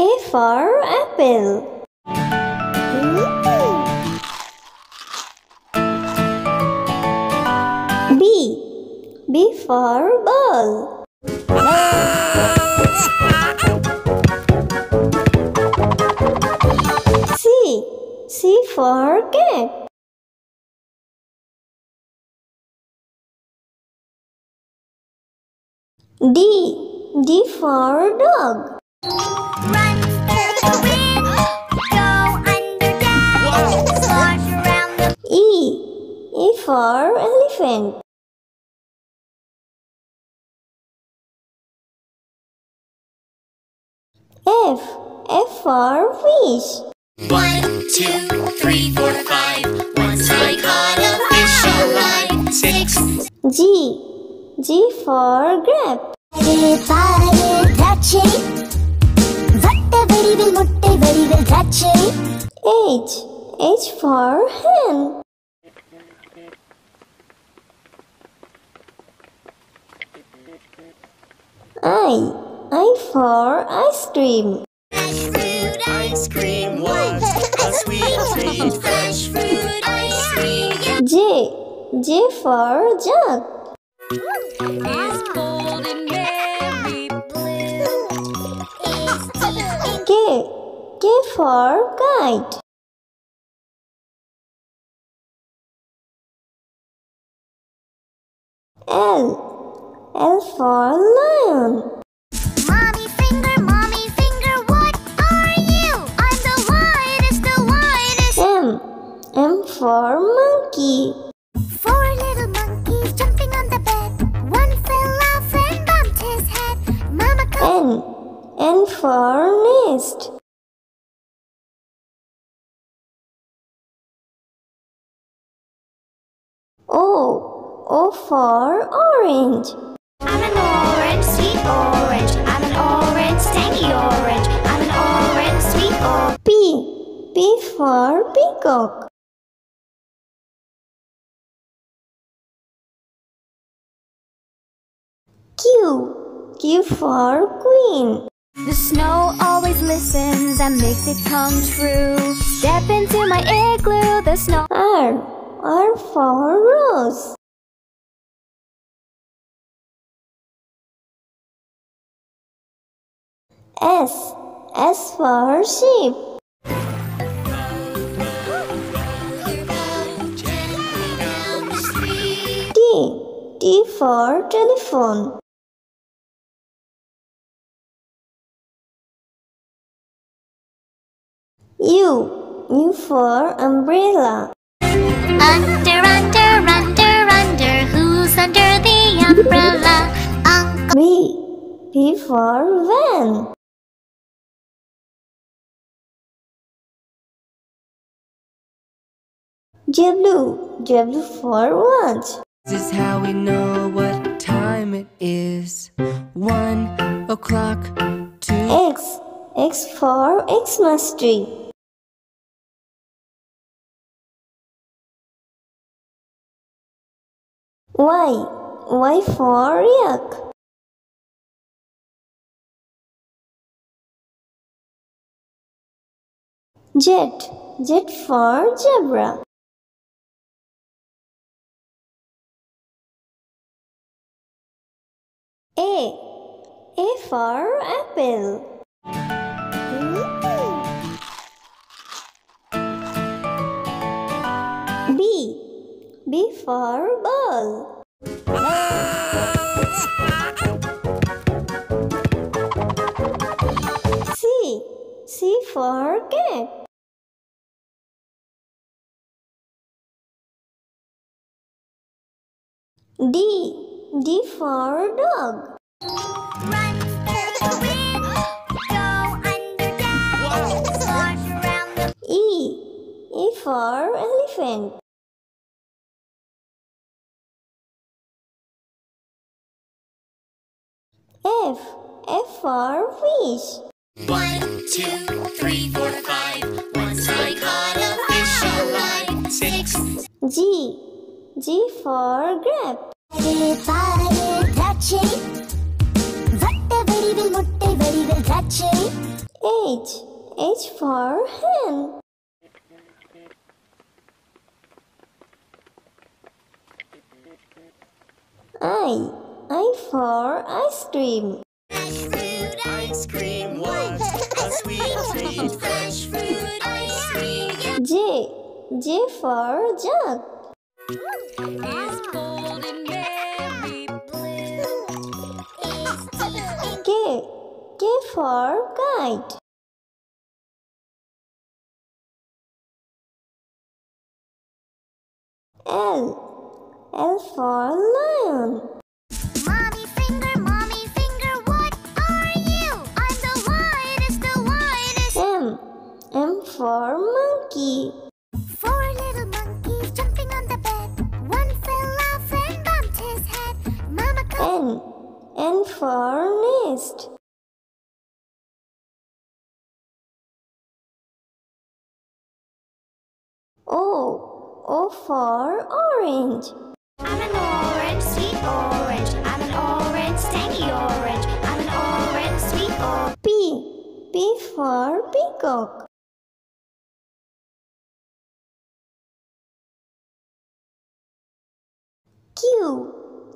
A for apple. B for ball. C for cat. D for dog. Run to the wind, go under down, march around the... E for elephant. F for fish. 1, 2, 3, 4, 5. Once I caught a fish alive. 6. G for grape. H for hen. I for ice cream. Fresh fruit ice cream was a sweet treat. Fresh fruit ice cream. J for jug. It's cold and very blue. K for kite. L for lion. For monkey. 4 little monkeys jumping on the bed. 1 fell off and bumped his head. Mama called. N for nest. O for orange. I'm an orange, sweet orange. I'm an orange, tangy orange. I'm an orange, sweet orange. P for peacock. Q for queen. The snow always listens and makes it come true. Step into my igloo, the snow. R for rose. S for sheep. T for telephone. U for umbrella. Under, who's under the umbrella? Uncle. V for van. W for watch. This is how we know what time it is. 1 o'clock, 2. X for Xmas tree. Y for yak. Z for zebra. A for apple. B for ball. C for cat. D for dog. Run to the wind, go under down, march around the... E for elephant. F for fish. 1, 2, 3, 4, 5. Once I caught a fish alive. 6. G for grape. H for hen. I for ice cream. Ice cream was a sweet treat. Fresh fruit ice cream. Yeah. J for jug. As cold and very blue. K for kite. L for lion. Mommy finger, what are you? I'm the widest. M for monkey. Four little monkeys jumping on the bed. One fell off and bumped his head. Mama called. N for nest. O for orange. I'm an orange, sweet orange. I'm an orange, tangy orange. I'm an orange, sweet orange. P for peacock.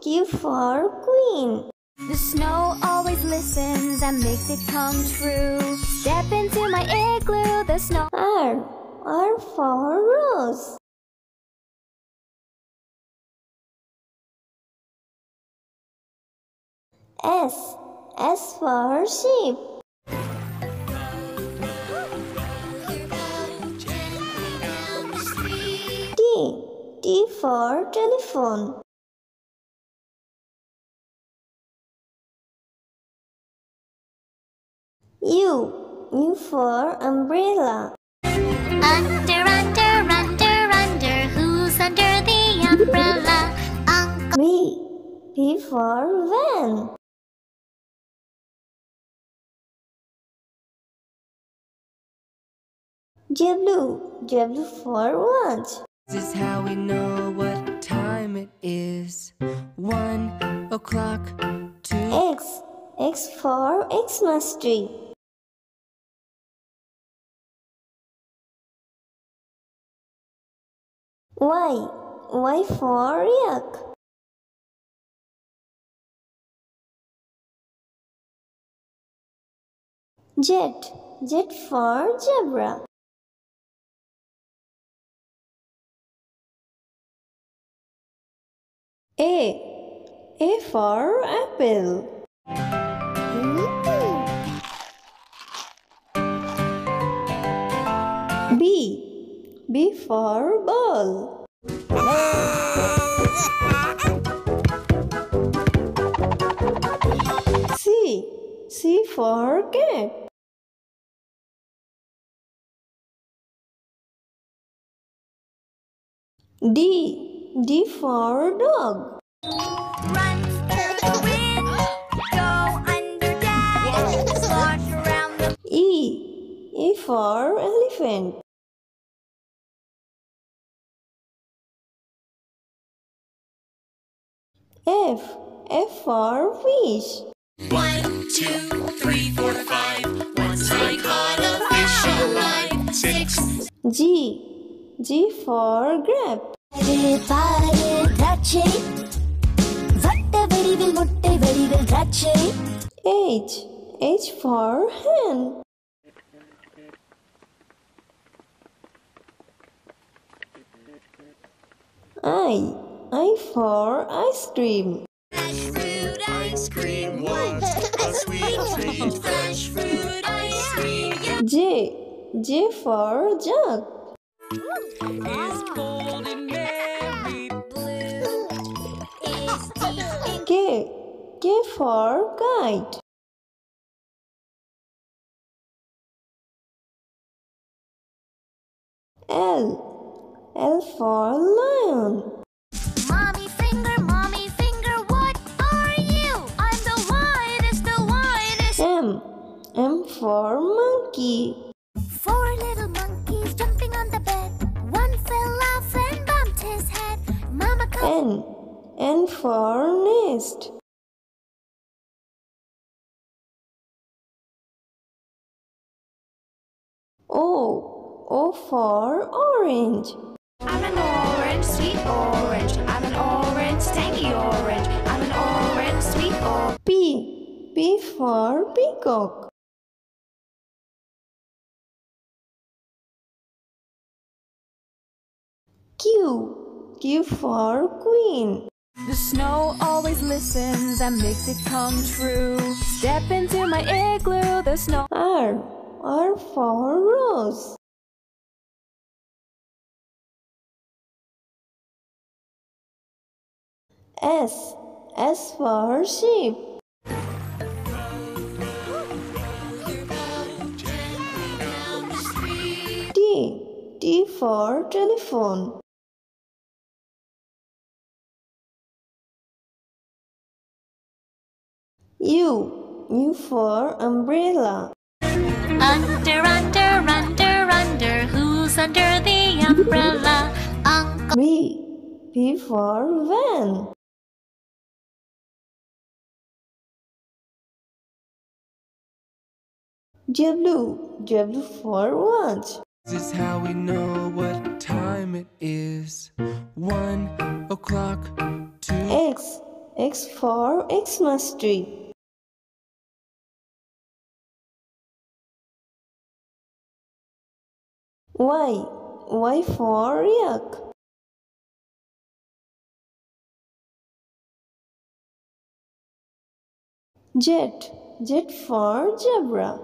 Q for queen. The snow always listens and makes it come true. Step into my igloo, the snow. R for rose. S for sheep. T for telephone. U for umbrella. Under, who's under the umbrella? Uncle. V for van. W for watch. This is how we know what time it is. 1 o'clock. 2. X for Xmas tree. Y for yak. Z for zebra. A for apple. B for ball. C for cat. D for dog. Run through the window under dad. Wash around the... E for elephant. F for fish. 1, 2, 3, 4, 5. Once I caught a fish alive. 6. G for grab. H for hen. I for ice cream. Ice cream was a sweet treat. Fresh fruit ice cream. Yeah. J for jug. As cold and very blue. K for kite. L for lion. Mommy finger, what are you? I'm the widest. M for monkey. 4 little monkeys jumping on the bed. One fell off and bumped his head. Mama called. N for nest. O. O for orange. I'm an orange, sweet orange. I'm an orange, tangy orange. I'm an orange, sweet orange. P. P for peacock. Q. Q for queen. The snow always listens and makes it come true. Step into my igloo, the snow. R. R for rose. S. S for sheep. T. T for telephone. U. U for umbrella. Under, under, under, under, who's under the umbrella? Uncle. V. V for van. W. W for watch. This is how we know what time it is. 1 o'clock, 2. X. X for Xmas tree. Y. Y for yuck. Z. Z for zebra.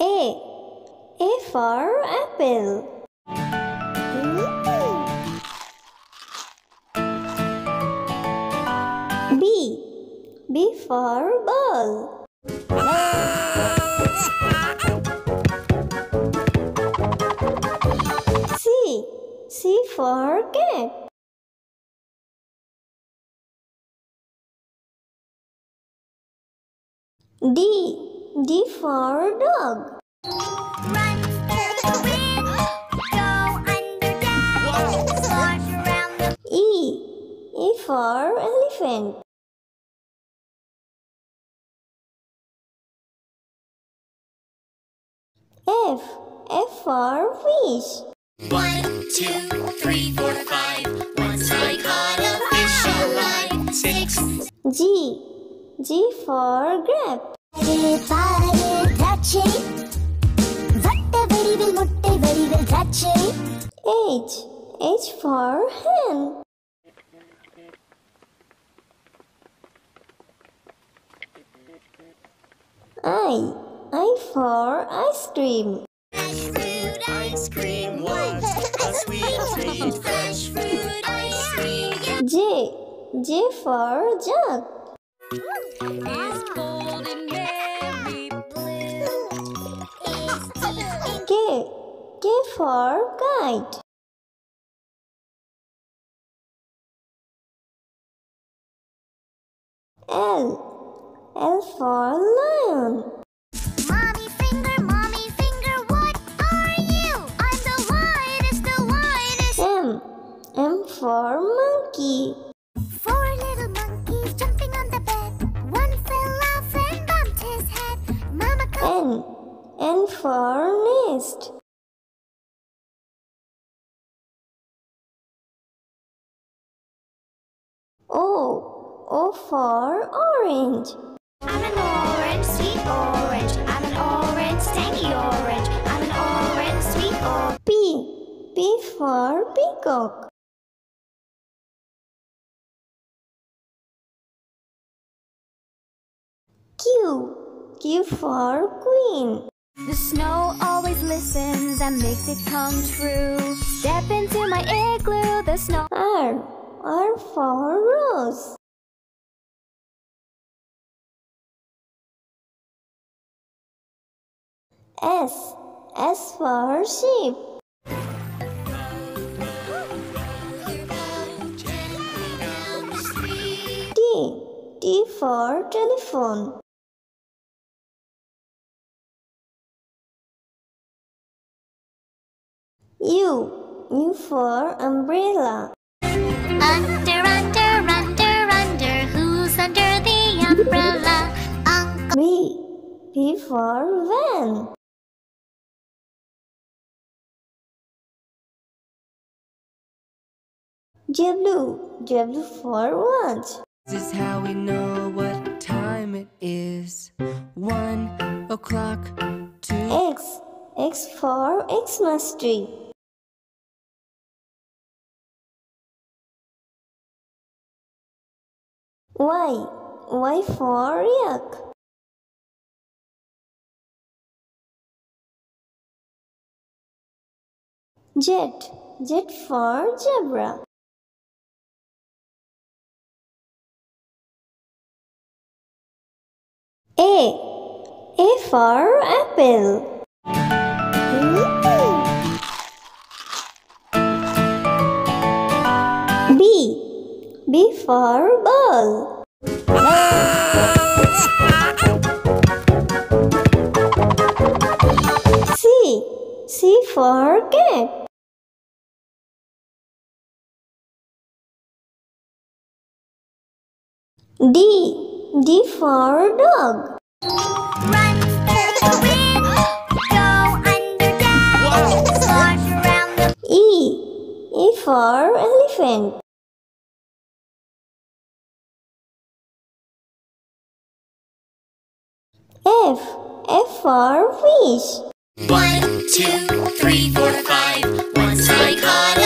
A. A for apple. B for ball. C. C for cat. D. D for dog. Run to the wind, go under dad, march around the... E. E for elephant. F. F for fish. 1, 2, 3, 4, 5. Once I caught a fish alive. 6. G. G for grab. H. H for hen. I. I for ice cream. Fresh fruit ice cream was a sweet treat. Fresh fruit ice cream. Yeah. J. J for jug. Is cold and very blue. K. K for kite. L. L for lion. For monkey. 4 little monkeys jumping on the bed. 1 fell off and bumped his head. Mama called. N for nest. O. O for orange. I'm an orange, sweet orange. I'm an orange, tangy orange. I'm an orange, sweet orange. P. P for peacock. Q. Q for queen. The snow always listens and makes it come true. Step into my igloo, the snow. R. R for rose. S. S for sheep. T. T for telephone. U. U for umbrella. Under, under, under, under, who's under the umbrella? P for van. W for once. This is how we know what time it is. 1 o'clock, 2. X for Xmas tree. Y for yak. Z for zebra. A for apple. B for ball. C for cat. D for dog. Run to the wind, go under dad, march around the... E for elephant. F for fish. 1, 2, 3, 4, 5. Once I caught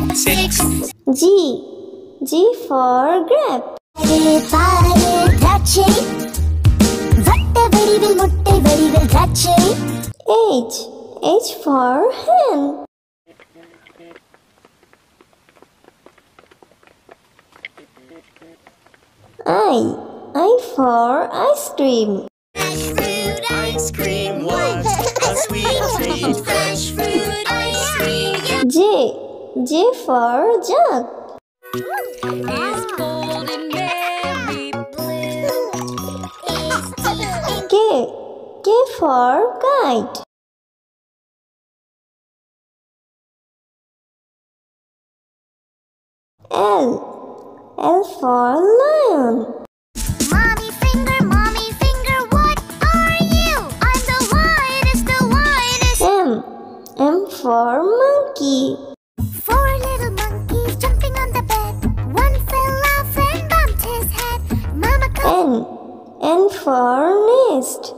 a fish alive. 6. G for grab. H for hen. I for ice cream. Fresh fruit ice cream, what a sweet treat. Fresh fruit ice cream. Yeah. J for jug. Is golden berry blue? K for kite. L for lion. For monkey. 4 little monkeys jumping on the bed. 1 fell off and bumped his head. Mama called. N for nest.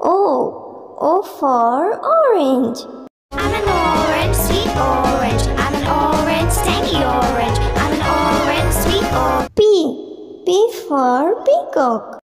O for orange. I'm an orange, sweet orange. I'm an orange, tangy orange. I'm an orange, sweet orange. P for peacock.